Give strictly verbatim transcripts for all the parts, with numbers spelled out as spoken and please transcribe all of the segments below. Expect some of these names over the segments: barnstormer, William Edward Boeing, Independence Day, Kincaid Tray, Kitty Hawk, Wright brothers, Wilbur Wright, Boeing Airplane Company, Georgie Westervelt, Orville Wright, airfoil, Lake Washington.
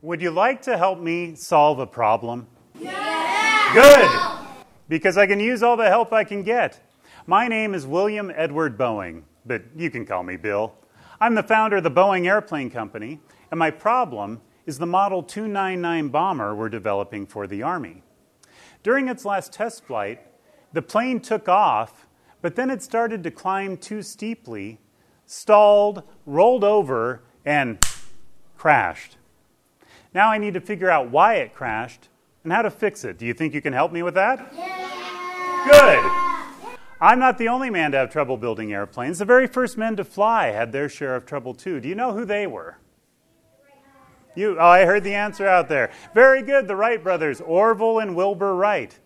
Would you like to help me solve a problem? Yeah! Good! Because I can use all the help I can get. My name is William Edward Boeing, but you can call me Bill. I'm the founder of the Boeing Airplane Company, and my problem is the Model two ninety-nine bomber we're developing for the Army. During its last test flight, the plane took off, but then it started to climb too steeply, stalled, rolled over, and crashed. Now I need to figure out why it crashed and how to fix it. Do you think you can help me with that? Yeah! Good! I'm not the only man to have trouble building airplanes. The very first men to fly had their share of trouble too. Do you know who they were? You, oh, I heard the answer out there. Very good, the Wright brothers, Orville and Wilbur Wright.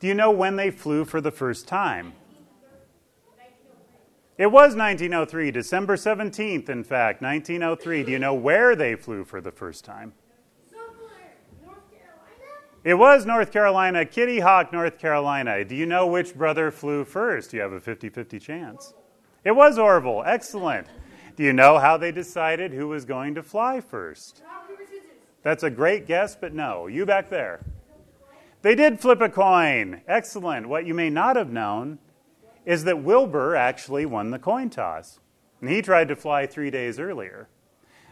Do you know when they flew for the first time? It was nineteen oh three, December seventeenth, in fact, nineteen oh three. Do you know where they flew for the first time? Somewhere. North Carolina? It was North Carolina, Kitty Hawk, North Carolina. Do you know which brother flew first? You have a fifty fifty chance. It was Orville. Excellent. Do you know how they decided who was going to fly first? That's a great guess, but no. You back there. They did flip a coin. Excellent. What you may not have known is that Wilbur actually won the coin toss, and he tried to fly three days earlier.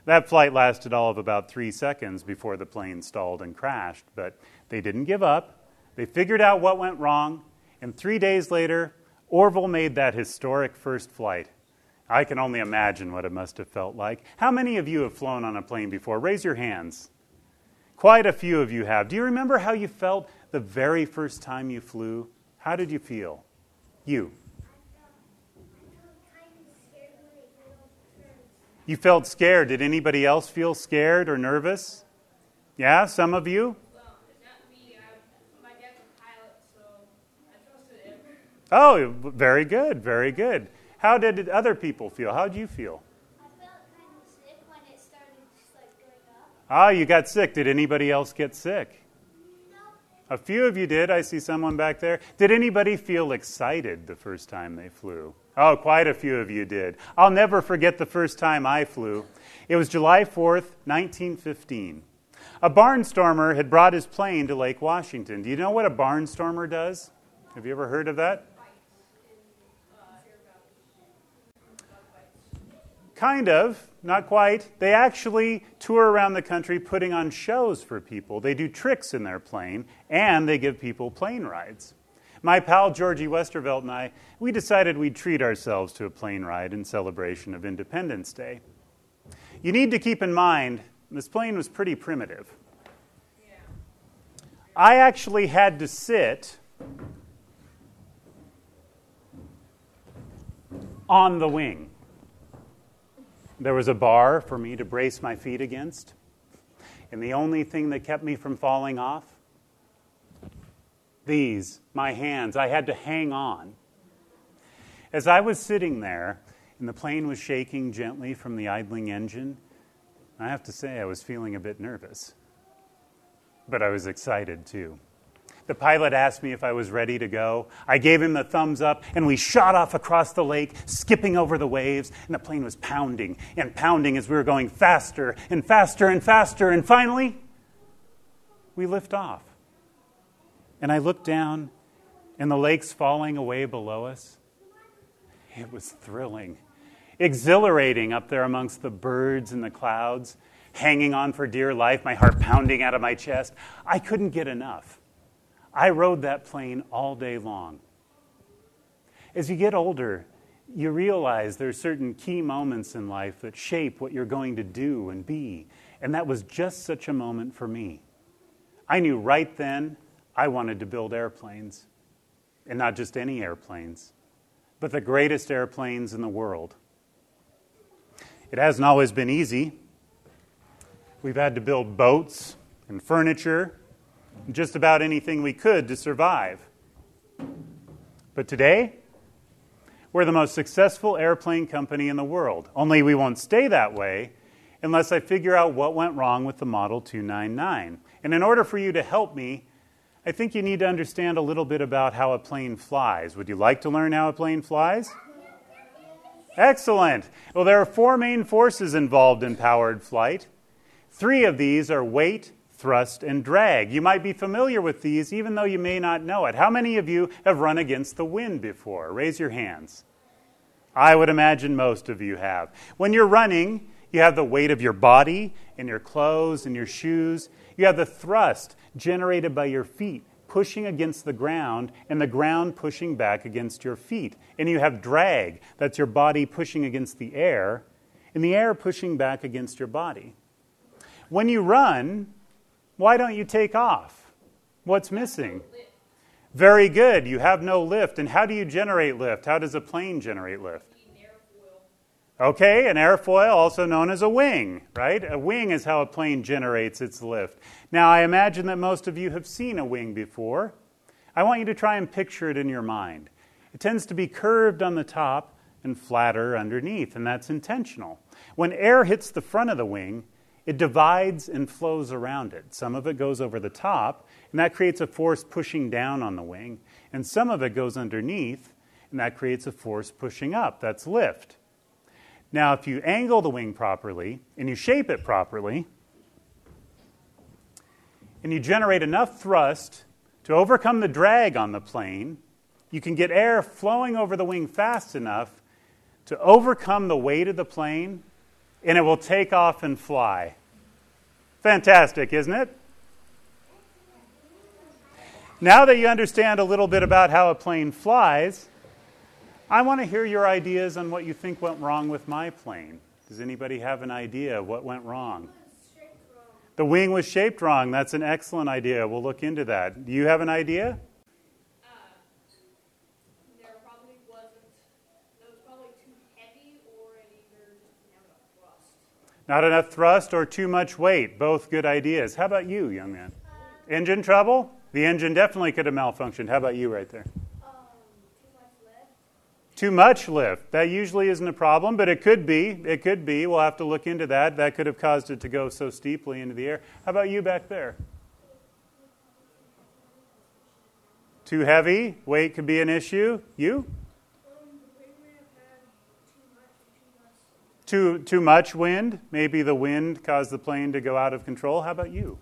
That flight lasted all of about three seconds before the plane stalled and crashed, but they didn't give up. They figured out what went wrong, and three days later, Orville made that historic first flight. I can only imagine what it must have felt like. How many of you have flown on a plane before? Raise your hands. Quite a few of you have. Do you remember how you felt the very first time you flew? How did you feel? You? You felt scared. Did anybody else feel scared or nervous? Yeah, some of you? Well, not me. I, my dad's a pilot, so I trusted him. Oh, very good, very good. How did it, other people feel? How did you feel? I felt kind of sick when it started just like going up. Ah, you got sick. Did anybody else get sick? A few of you did. I see someone back there. Did anybody feel excited the first time they flew? Oh, quite a few of you did. I'll never forget the first time I flew. It was July fourth, nineteen fifteen. A barnstormer had brought his plane to Lake Washington. Do you know what a barnstormer does? Have you ever heard of that? Kind of, not quite. They actually tour around the country putting on shows for people. They do tricks in their plane, and they give people plane rides. My pal Georgie Westervelt and I, we decided we'd treat ourselves to a plane ride in celebration of Independence Day. You need to keep in mind, this plane was pretty primitive. Yeah. I actually had to sit on the wing. There was a bar for me to brace my feet against, and the only thing that kept me from falling off, these, my hands, I had to hang on. As I was sitting there, and the plane was shaking gently from the idling engine, I have to say I was feeling a bit nervous, but I was excited too. The pilot asked me if I was ready to go. I gave him the thumbs up, and we shot off across the lake, skipping over the waves, and the plane was pounding and pounding as we were going faster and faster and faster, and finally, we lift off. And I looked down, and the lake's falling away below us. It was thrilling, exhilarating up there amongst the birds and the clouds, hanging on for dear life, my heart pounding out of my chest. I couldn't get enough. I rode that plane all day long. As you get older, you realize there are certain key moments in life that shape what you're going to do and be, and that was just such a moment for me. I knew right then I wanted to build airplanes, and not just any airplanes, but the greatest airplanes in the world. It hasn't always been easy. We've had to build boats and furniture, just about anything we could to survive. But today, we're the most successful airplane company in the world. Only we won't stay that way unless I figure out what went wrong with the Model two ninety-nine. And in order for you to help me, I think you need to understand a little bit about how a plane flies. Would you like to learn how a plane flies? Excellent. Well, there are four main forces involved in powered flight. Three of these are weight, thrust, and drag. You might be familiar with these even though you may not know it. How many of you have run against the wind before? Raise your hands. I would imagine most of you have. When you're running, you have the weight of your body and your clothes and your shoes. You have the thrust generated by your feet pushing against the ground and the ground pushing back against your feet. And you have drag, that's your body pushing against the air, and the air pushing back against your body. When you run, why don't you take off? What's missing? Very good. You have no lift. And how do you generate lift? How does a plane generate lift? Okay, an airfoil, also known as a wing, right? A wing is how a plane generates its lift. Now, I imagine that most of you have seen a wing before. I want you to try and picture it in your mind. It tends to be curved on the top and flatter underneath, and that's intentional. When air hits the front of the wing, it divides and flows around it. Some of it goes over the top, and that creates a force pushing down on the wing, and some of it goes underneath, and that creates a force pushing up. That's lift. Now, if you angle the wing properly, and you shape it properly, and you generate enough thrust to overcome the drag on the plane, you can get air flowing over the wing fast enough to overcome the weight of the plane, and it will take off and fly. Fantastic, isn't it? Now that you understand a little bit about how a plane flies, I want to hear your ideas on what you think went wrong with my plane. Does anybody have an idea what went wrong? The wing was shaped wrong. That's an excellent idea. We'll look into that. Do you have an idea? Uh, there probably wasn't, it was probably too heavy or it either didn't have enough thrust. Not enough thrust or too much weight. Both good ideas. How about you, young man? Um, engine trouble? The engine definitely could have malfunctioned. How about you right there? Too much lift. That usually isn't a problem, but it could be. It could be. We'll have to look into that. That could have caused it to go so steeply into the air. How about you back there? Too heavy? Weight could be an issue. You? Too, too much wind? Maybe the wind caused the plane to go out of control. How about you?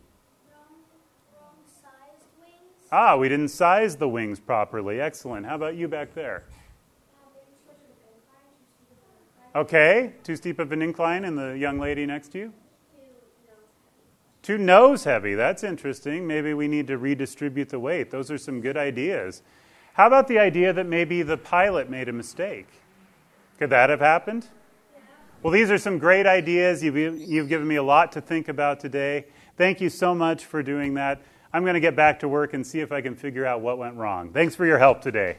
Wrong sized wings. Ah, we didn't size the wings properly. Excellent. How about you back there? Okay, too steep of an incline, and the young lady next to you? Too nose heavy, that's interesting. Maybe we need to redistribute the weight. Those are some good ideas. How about the idea that maybe the pilot made a mistake? Could that have happened? Well, these are some great ideas. You've, you've given me a lot to think about today. Thank you so much for doing that. I'm going to get back to work and see if I can figure out what went wrong. Thanks for your help today.